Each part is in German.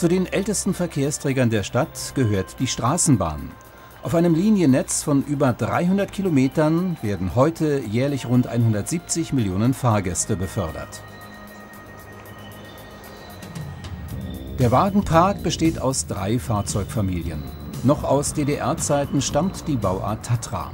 Zu den ältesten Verkehrsträgern der Stadt gehört die Straßenbahn. Auf einem Liniennetz von über 300 Kilometern werden heute jährlich rund 170 Millionen Fahrgäste befördert. Der Wagenpark besteht aus 3 Fahrzeugfamilien. Noch aus DDR-Zeiten stammt die Bauart Tatra.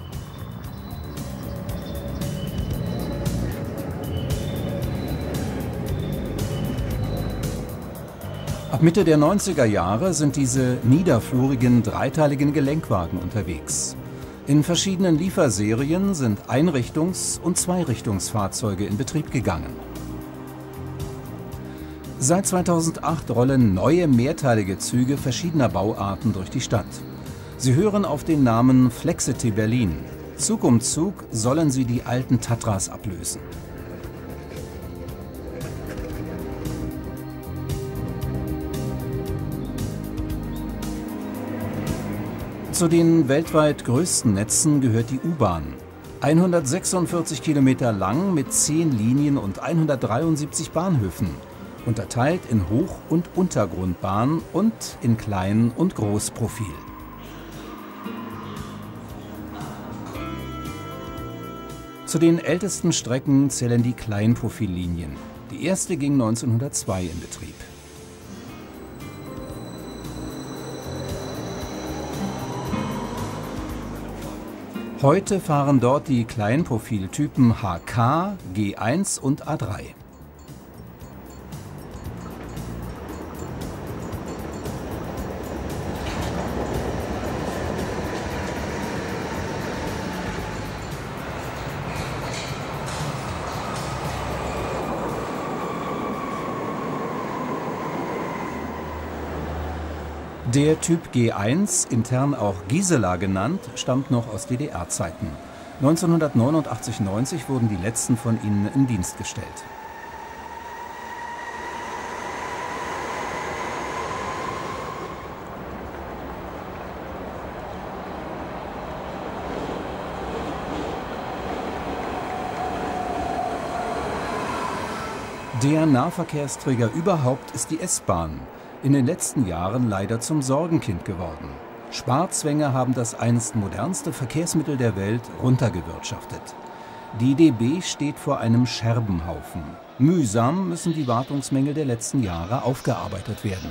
Ab Mitte der 90er Jahre sind diese niederflurigen, dreiteiligen Gelenkwagen unterwegs. In verschiedenen Lieferserien sind Einrichtungs- und Zweirichtungsfahrzeuge in Betrieb gegangen. Seit 2008 rollen neue mehrteilige Züge verschiedener Bauarten durch die Stadt. Sie hören auf den Namen Flexity Berlin. Zug um Zug sollen sie die alten Tatras ablösen. Zu den weltweit größten Netzen gehört die U-Bahn. 146 Kilometer lang mit 10 Linien und 173 Bahnhöfen. Unterteilt in Hoch- und Untergrundbahn und in Klein- und Großprofil. Zu den ältesten Strecken zählen die Kleinprofillinien. Die erste ging 1902 in Betrieb. Heute fahren dort die Kleinprofiltypen HK, G1 und A3. Der Typ G1, intern auch Gisela genannt, stammt noch aus DDR-Zeiten. 1989-90 wurden die letzten von ihnen in Dienst gestellt. Der Nahverkehrsträger überhaupt ist die S-Bahn. In den letzten Jahren leider zum Sorgenkind geworden. Sparzwänge haben das einst modernste Verkehrsmittel der Welt runtergewirtschaftet. Die DB steht vor einem Scherbenhaufen. Mühsam müssen die Wartungsmängel der letzten Jahre aufgearbeitet werden.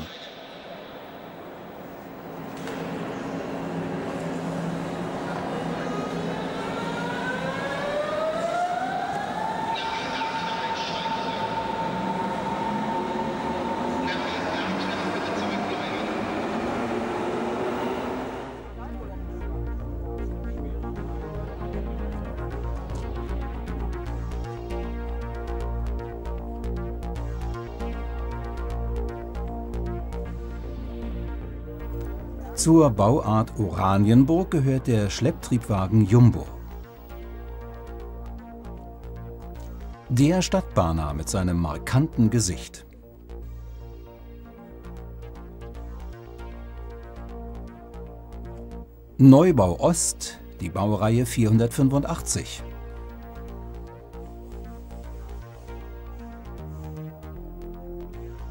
Zur Bauart Oranienburg gehört der Schlepptriebwagen Jumbo. Der Stadtbahner mit seinem markanten Gesicht. Neubau Ost, die Baureihe 485.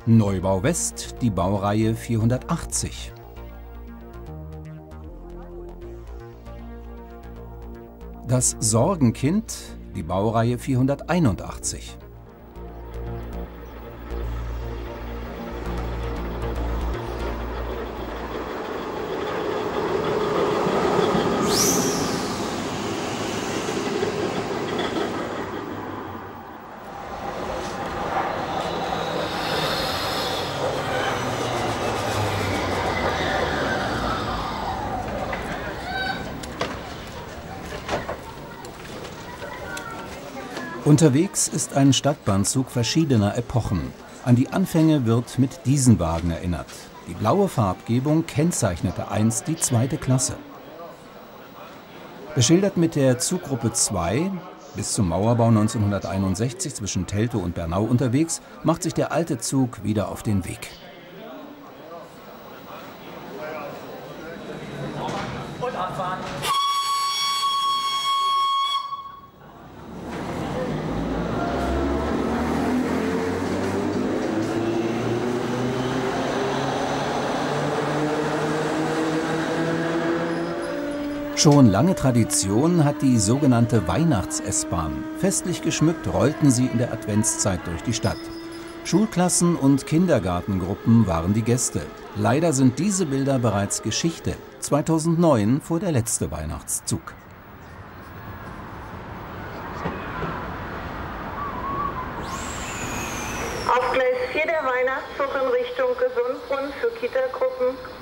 Neubau West, die Baureihe 480. Das Sorgenkind, die Baureihe 481. Unterwegs ist ein Stadtbahnzug verschiedener Epochen. An die Anfänge wird mit diesen Wagen erinnert. Die blaue Farbgebung kennzeichnete einst die 2. Klasse. Beschildert mit der Zuggruppe 2, bis zum Mauerbau 1961 zwischen Teltow und Bernau unterwegs, macht sich der alte Zug wieder auf den Weg. Und abfahren. Schon lange Tradition hat die sogenannte Weihnachts-S-Bahn. Festlich geschmückt rollten sie in der Adventszeit durch die Stadt. Schulklassen und Kindergartengruppen waren die Gäste. Leider sind diese Bilder bereits Geschichte. 2009 fuhr der letzte Weihnachtszug. Auf Gleis 4 der Weihnachtszug in Richtung Gesundbrunnen für Kitagruppen.